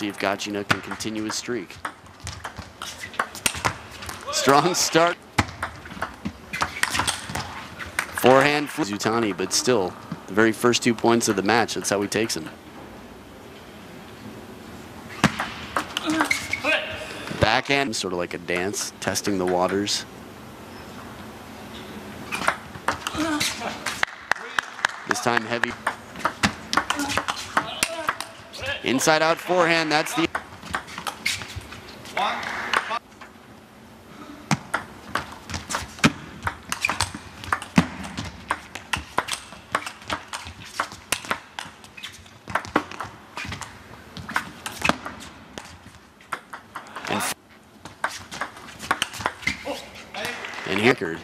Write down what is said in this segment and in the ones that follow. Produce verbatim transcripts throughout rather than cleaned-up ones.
see if Gacina can continue his streak. Strong start. Forehand Mizutani, but still, the very first two points of the match, that's how he takes him. Backhand, sort of like a dance, testing the waters. This time heavy. Inside out forehand, that's the... And, and Hickard.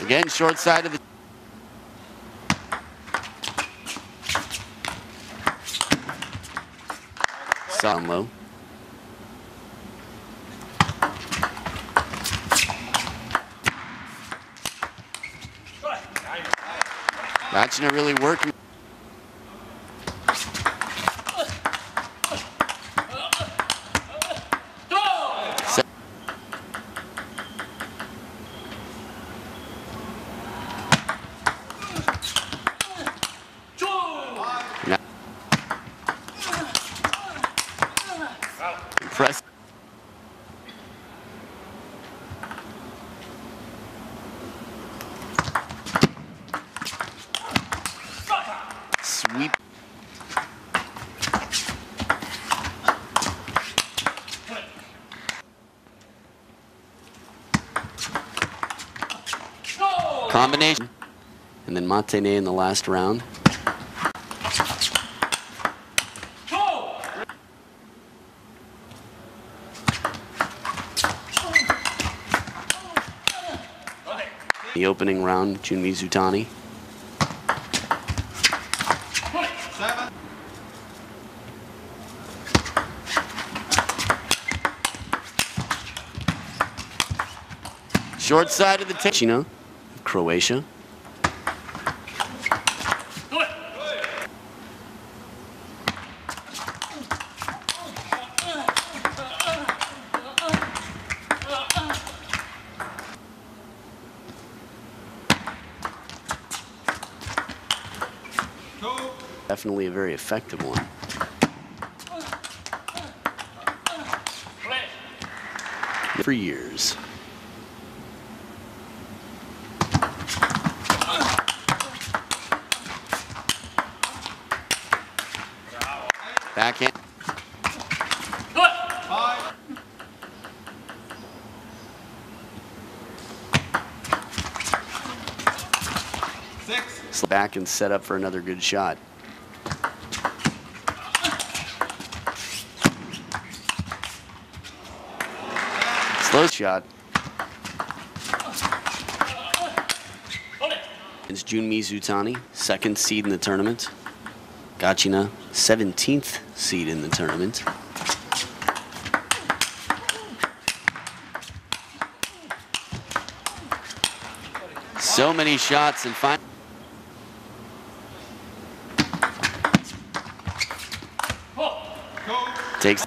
Again, short side of the... Down low. Gacina really working. Impressive. Sweep. Combination. And then Mate in the last round. The opening round, Jun Mizutani. Short side of the Gacina, Croatia. Definitely a very effective one. For years. Backhand. Six. Back and set up for another good shot. Slow shot. It's Jun Mizutani, second seed in the tournament. Gacina, seventeenth seed in the tournament. So many shots and finally. Takes.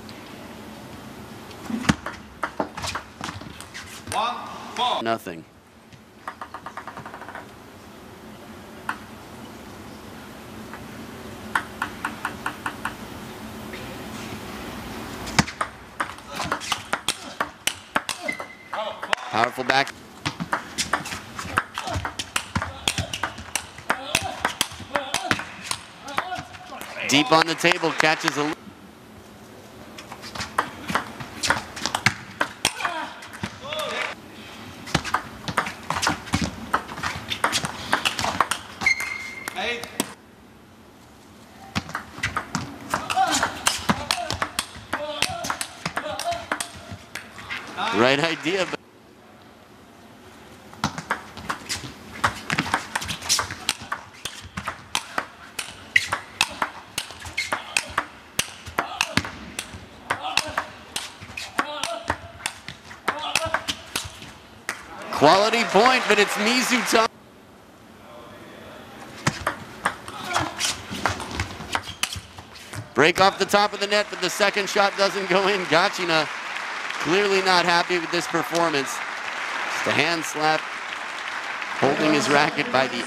Nothing. Powerful back. Deep on the table, catches a... Right idea, but Quality point, but it's Mizutani. Break off the top of the net, but the second shot doesn't go in. Gacina clearly not happy with this performance. Just a hand slap, holding his racket by the